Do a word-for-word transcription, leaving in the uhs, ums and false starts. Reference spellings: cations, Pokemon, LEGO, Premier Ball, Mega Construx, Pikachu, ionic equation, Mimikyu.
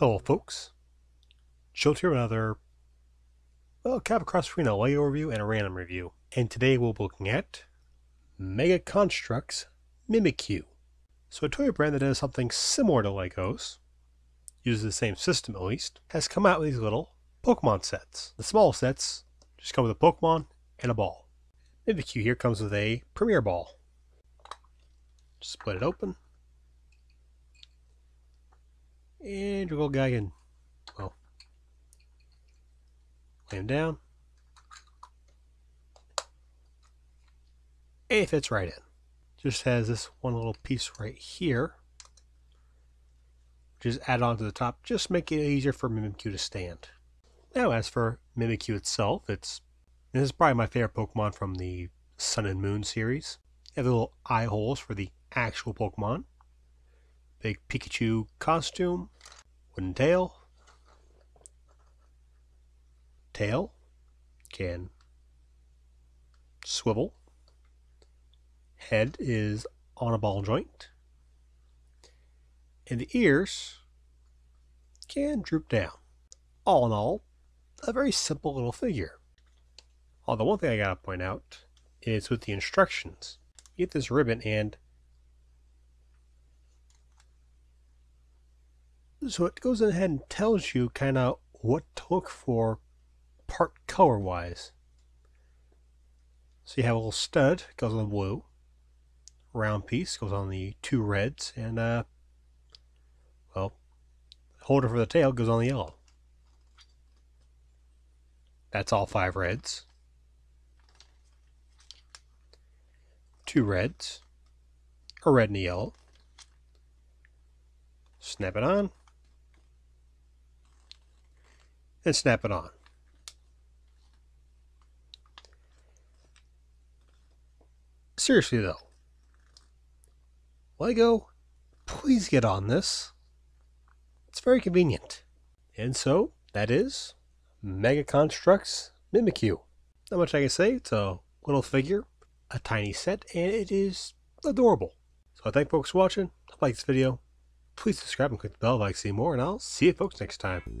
Hello folks, Joe here with another, well, Cap Across Arena LEGO review and a random review. And today we'll be looking at Mega Construx Mimikyu. So a toy brand that does something similar to LEGO's, uses the same system at least, has come out with these little Pokemon sets. The small sets just come with a Pokemon and a ball. Mimikyu here comes with a Premier Ball. Split it open. And your little guy can, well, lay him down. And it fits right in. Just has this one little piece right here, which is added onto the top, just to make it easier for Mimikyu to stand. Now, as for Mimikyu itself, it's this is probably my favorite Pokemon from the Sun and Moon series. They have the little eye holes for the actual Pokemon. Big Pikachu costume, wooden tail, tail, can swivel, head is on a ball joint, and the ears can droop down. All in all, a very simple little figure. Although one thing I gotta point out is with the instructions. You get this ribbon and so it goes ahead and tells you kind of what to look for part color-wise. So you have a little stud, goes on the blue. Round piece goes on the two reds. And, uh, well, holder for the tail goes on the yellow. That's all five reds. Two reds. A red and a yellow. Snap it on. And snap it on. Seriously though, LEGO, please get on this. It's very convenient. And so that is Mega Construx Mimikyu. Not much I can say. It's a little figure, a tiny set, and it is adorable. So I thank folks for watching. I like this video. Please subscribe and click the bell if you like to see more, and I'll see you folks next time.